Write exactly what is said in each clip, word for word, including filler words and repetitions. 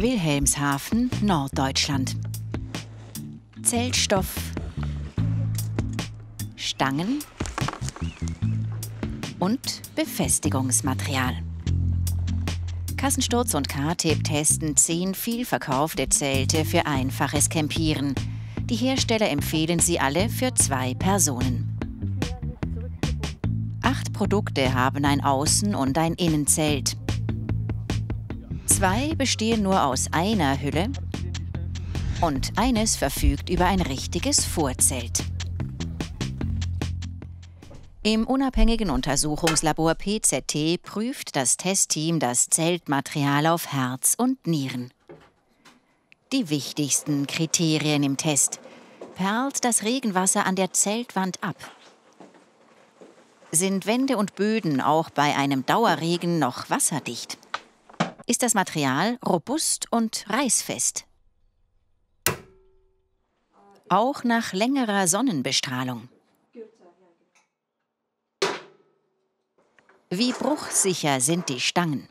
Wilhelmshaven, Norddeutschland. Zellstoff, Stangen und Befestigungsmaterial. Kassensturz und K-Tip testen zehn vielverkaufte Zelte für einfaches Campieren. Die Hersteller empfehlen sie alle für zwei Personen. Acht Produkte haben ein Außen- und ein Innenzelt. Zwei bestehen nur aus einer Hülle und eines verfügt über ein richtiges Vorzelt. Im unabhängigen Untersuchungslabor P Z T prüft das Testteam das Zeltmaterial auf Herz und Nieren. Die wichtigsten Kriterien im Test: Perlt das Regenwasser an der Zeltwand ab? Sind Wände und Böden auch bei einem Dauerregen noch wasserdicht? Ist das Material robust und reißfest? Auch nach längerer Sonnenbestrahlung. Wie bruchsicher sind die Stangen?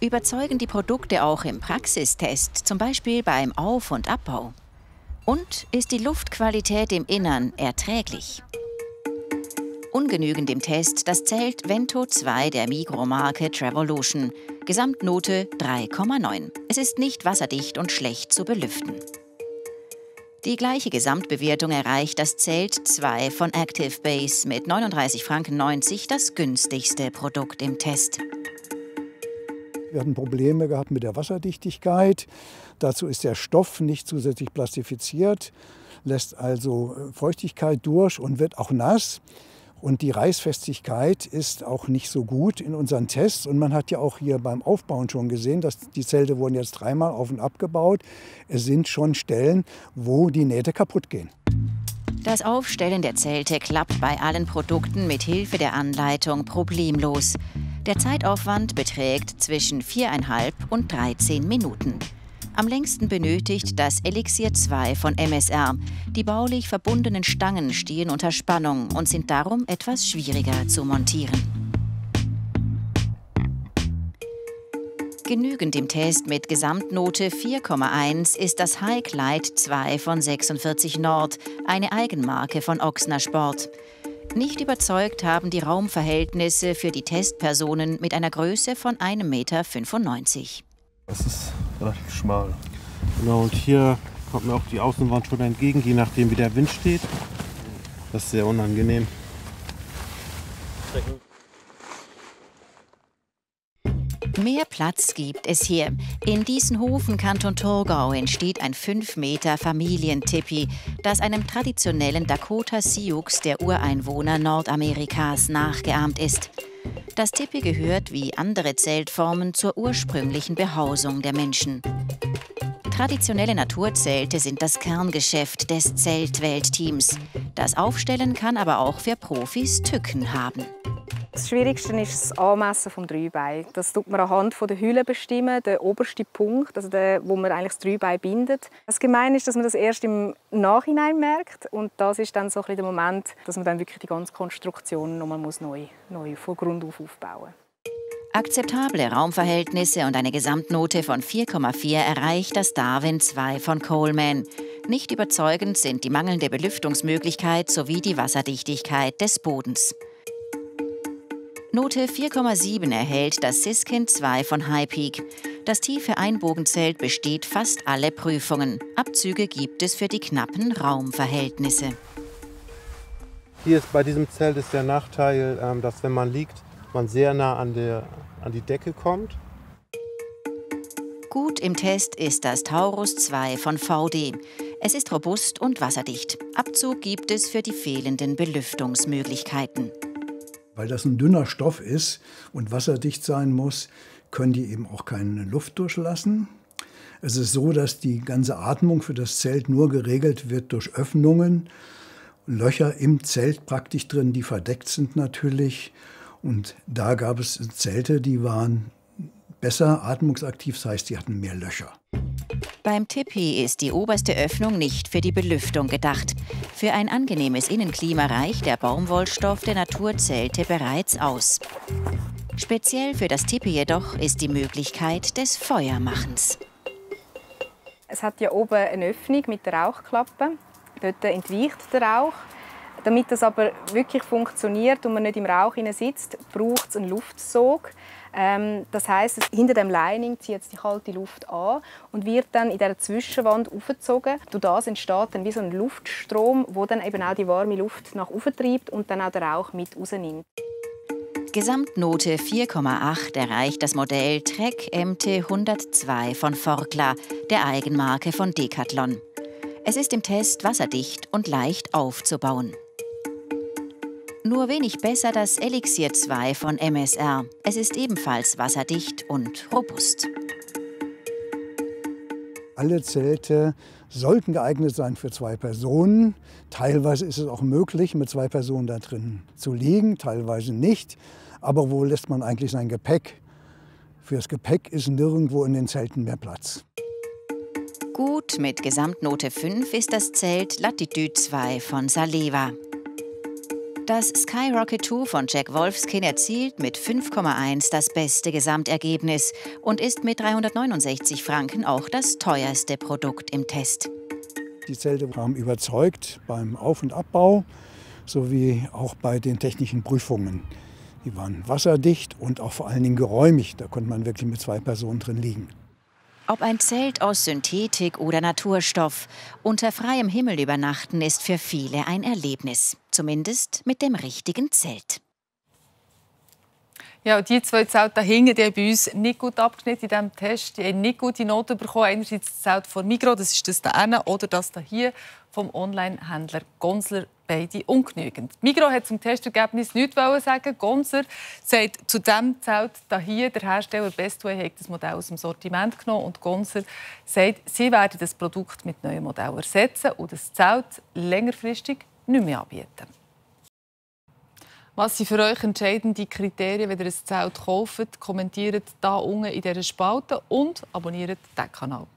Überzeugen die Produkte auch im Praxistest, zum Beispiel beim Auf- und Abbau? Und ist die Luftqualität im Innern erträglich? Ungenügend im Test das Zelt Vento zwei der Migros-Marke Trevolution. Gesamtnote drei Komma neun. Es ist nicht wasserdicht und schlecht zu belüften. Die gleiche Gesamtbewertung erreicht das Zelt zwei von Active Base mit neununddreißig Franken neunzig, das günstigste Produkt im Test. Wir hatten Probleme gehabt mit der Wasserdichtigkeit. Dazu ist der Stoff nicht zusätzlich plastifiziert, lässt also Feuchtigkeit durch und wird auch nass. Und die Reißfestigkeit ist auch nicht so gut in unseren Tests. Und man hat ja auch hier beim Aufbauen schon gesehen, dass die Zelte wurden jetzt dreimal auf und ab gebaut. Es sind schon Stellen, wo die Nähte kaputt gehen. Das Aufstellen der Zelte klappt bei allen Produkten mit Hilfe der Anleitung problemlos. Der Zeitaufwand beträgt zwischen viereinhalb und dreizehn Minuten. Am längsten benötigt das Elixir zwei von M S R. Die baulich verbundenen Stangen stehen unter Spannung und sind darum etwas schwieriger zu montieren. Genügend im Test mit Gesamtnote vier Komma eins ist das Hike Lite zwei von sechsundvierzig Nord, eine Eigenmarke von Ochsner Sport. Nicht überzeugt haben die Raumverhältnisse für die Testpersonen mit einer Größe von einem Meter fünfundneunzig. Das ist relativ schmal. Genau, und hier kommt mir auch die Außenwand schon entgegen, je nachdem wie der Wind steht. Das ist sehr unangenehm. Mehr Platz gibt es hier. In Diessenhofen, Kanton Thurgau, entsteht ein fünf Meter Familientipi, das einem traditionellen Dakota Sioux der Ureinwohner Nordamerikas nachgeahmt ist. Das Tipi gehört wie andere Zeltformen zur ursprünglichen Behausung der Menschen. Traditionelle Naturzelte sind das Kerngeschäft des Zeltweltteams. Das Aufstellen kann aber auch für Profis Tücken haben. Das Schwierigste ist das Anmessen des Dreibeins. Das tut man anhand der Hülle bestimmen, der oberste Punkt, also der, wo man eigentlich das Dreibein bindet. Das Gemeine ist, dass man das erst im Nachhinein merkt. Und das ist dann so ein bisschen der Moment, dass man dann wirklich die ganze Konstruktion nochmal neu, neu von Grund auf aufbauen muss. Akzeptable Raumverhältnisse und eine Gesamtnote von vier Komma vier erreicht das Darwin zwei von Coleman. Nicht überzeugend sind die mangelnde Belüftungsmöglichkeit sowie die Wasserdichtigkeit des Bodens. Note vier Komma sieben erhält das Siskin zwei von High Peak. Das tiefe Einbogenzelt besteht fast alle Prüfungen. Abzüge gibt es für die knappen Raumverhältnisse. Hier ist bei diesem Zelt ist der Nachteil, dass wenn man liegt, man sehr nah an, der, an die Decke kommt. Gut im Test ist das Taurus zwei von Vaude. Es ist robust und wasserdicht. Abzug gibt es für die fehlenden Belüftungsmöglichkeiten. Weil das ein dünner Stoff ist und wasserdicht sein muss, können die eben auch keine Luft durchlassen. Es ist so, dass die ganze Atmung für das Zelt nur geregelt wird durch Öffnungen, Löcher im Zelt praktisch drin, die verdeckt sind natürlich. Und da gab es Zelte, die waren besser atmungsaktiv, das heißt, die hatten mehr Löcher. Beim Tipi ist die oberste Öffnung nicht für die Belüftung gedacht. Für ein angenehmes Innenklima reicht der Baumwollstoff der Naturzelte bereits aus. Speziell für das Tipi jedoch ist die Möglichkeit des Feuermachens. Es hat ja oben eine Öffnung mit der Rauchklappe. Dort entweicht der Rauch. Damit das aber wirklich funktioniert und man nicht im Rauch sitzt, braucht es einen Luftsog. Das heisst, hinter dem Lining zieht es die kalte Luft an und wird dann in dieser Zwischenwand aufgezogen. Durch das entsteht dann wie so ein Luftstrom, der dann eben auch die warme Luft nach oben treibt und dann auch den Rauch mit rausnimmt. Gesamtnote vier Komma acht erreicht das Modell Trek M T hundertzwei von Forclaz, der Eigenmarke von Decathlon. Es ist im Test wasserdicht und leicht aufzubauen. Nur wenig besser das Elixir zwei von M S R. Es ist ebenfalls wasserdicht und robust. Alle Zelte sollten geeignet sein für zwei Personen. Teilweise ist es auch möglich, mit zwei Personen da drin zu liegen, teilweise nicht. Aber wo lässt man eigentlich sein Gepäck? Fürs Gepäck ist nirgendwo in den Zelten mehr Platz. Gut mit Gesamtnote fünf ist das Zelt Latitude zwei von Salewa. Das Skyrocket zwei von Jack Wolfskin erzielt mit fünf Komma eins das beste Gesamtergebnis und ist mit dreihundertneunundsechzig Franken auch das teuerste Produkt im Test. Die Zelte haben überzeugt beim Auf- und Abbau sowie auch bei den technischen Prüfungen. Die waren wasserdicht und auch vor allen Dingen geräumig. Da konnte man wirklich mit zwei Personen drin liegen. Ob ein Zelt aus Synthetik oder Naturstoff, unter freiem Himmel übernachten ist für viele ein Erlebnis. Zumindest mit dem richtigen Zelt. Ja, die zwei Zelte da hinten, die haben bei uns nicht gut abgeschnitten in diesem Test. Die haben nicht gute Noten bekommen. Einerseits das Zelt von Migros, das ist das da hinten, oder das da hier vom Online-Händler Gonsler. Beide ungenügend. Migros hat zum Testergebnis nichts sagen. Gonsler sagt zu diesem Zelt hier, der Hersteller Bestway hat das Modell aus dem Sortiment genommen. Und Gonsler sagt, sie werden das Produkt mit neuen Modellen ersetzen und das Zelt längerfristig nicht mehr anbieten. Was sind für euch entscheidende Kriterien, wenn ihr ein Zelt kauft? Kommentiert hier unten in dieser Spalte und abonniert den Kanal.